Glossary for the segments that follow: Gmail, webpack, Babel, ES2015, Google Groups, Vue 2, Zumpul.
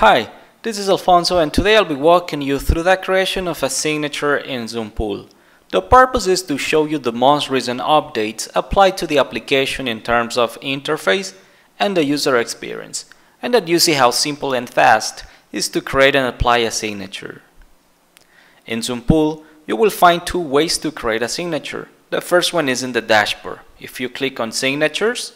Hi, this is Alfonso, and today I'll be walking you through the creation of a signature in Zumpul. The purpose is to show you the most recent updates applied to the application in terms of interface and the user experience, and that you see how simple and fast it is to create and apply a signature. In Zumpul, you will find two ways to create a signature. The first one is in the dashboard. If you click on Signatures,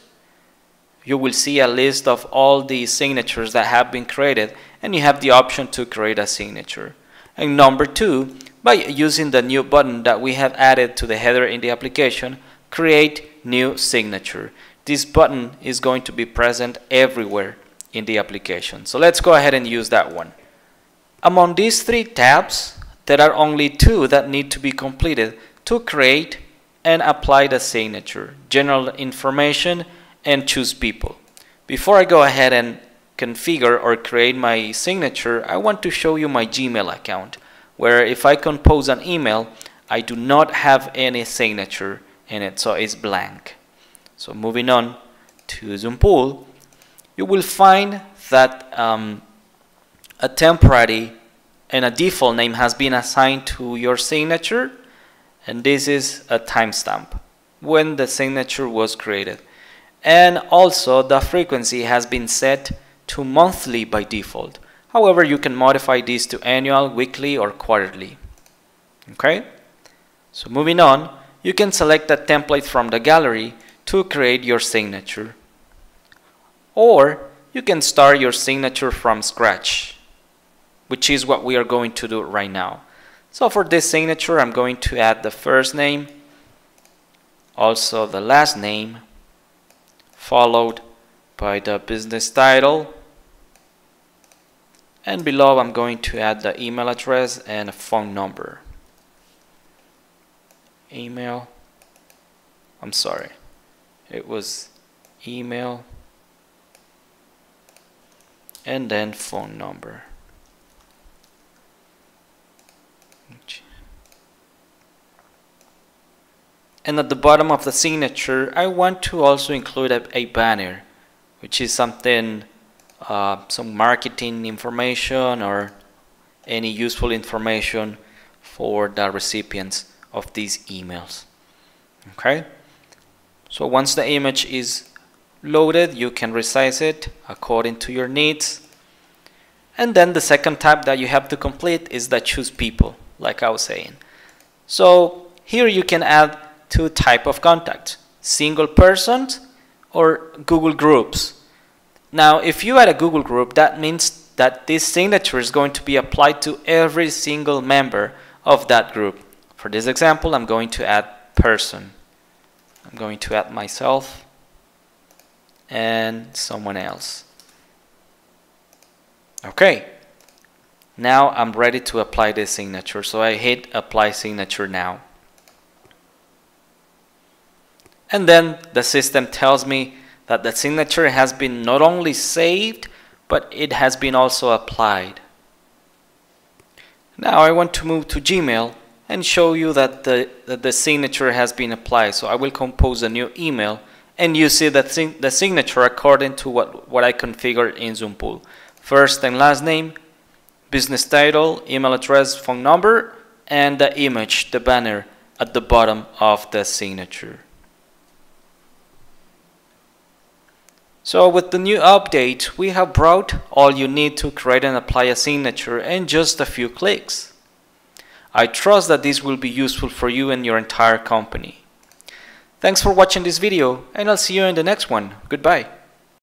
you will see a list of all the signatures that have been created, and you have the option to create a signature. And number two, by using the new button that we have added to the header in the application, Create New Signature. This button is going to be present everywhere in the application. So let's go ahead and use that one. Among these three tabs, there are only two that need to be completed to create and apply the signature: General Information and Choose People. Before I go ahead and configure or create my signature, I want to show you my Gmail account, where if I compose an email, I do not have any signature in it, so it's blank. So moving on to Zumpul, you will find that a temporary and a default name has been assigned to your signature, and this is a timestamp when the signature was created. And also the frequency has been set to monthly by default. However, you can modify this to annual, weekly, or quarterly. Okay? So moving on, you can select a template from the gallery to create your signature, or you can start your signature from scratch, which is what we are going to do right now. So for this signature, I'm going to add the first name, also the last name, followed by the business title, and below I'm going to add the email address and a phone number. Email, I'm sorry, it was email and then phone number. And at the bottom of the signature, I want to also include a banner, which is something, some marketing information or any useful information for the recipients of these emails. Okay? So once the image is loaded, you can resize it according to your needs. And then the second tab that you have to complete is the Choose People, like I was saying. So here you can add two types of contacts: single persons or Google Groups. Now, if you add a Google Group, that means that this signature is going to be applied to every single member of that group. For this example, I'm going to add person. I'm going to add myself and someone else. Okay, now I'm ready to apply this signature. So I hit Apply Signature Now. And then the system tells me that the signature has been not only saved, but it has been also applied. Now I want to move to Gmail and show you that the signature has been applied. So I will compose a new email, and you see that the signature according to what I configured in Zumpul: first and last name, business title, email address, phone number, and the image, the banner, at the bottom of the signature. So with the new update, we have brought all you need to create and apply a signature in just a few clicks. I trust that this will be useful for you and your entire company. Thanks for watching this video, and I'll see you in the next one. Goodbye.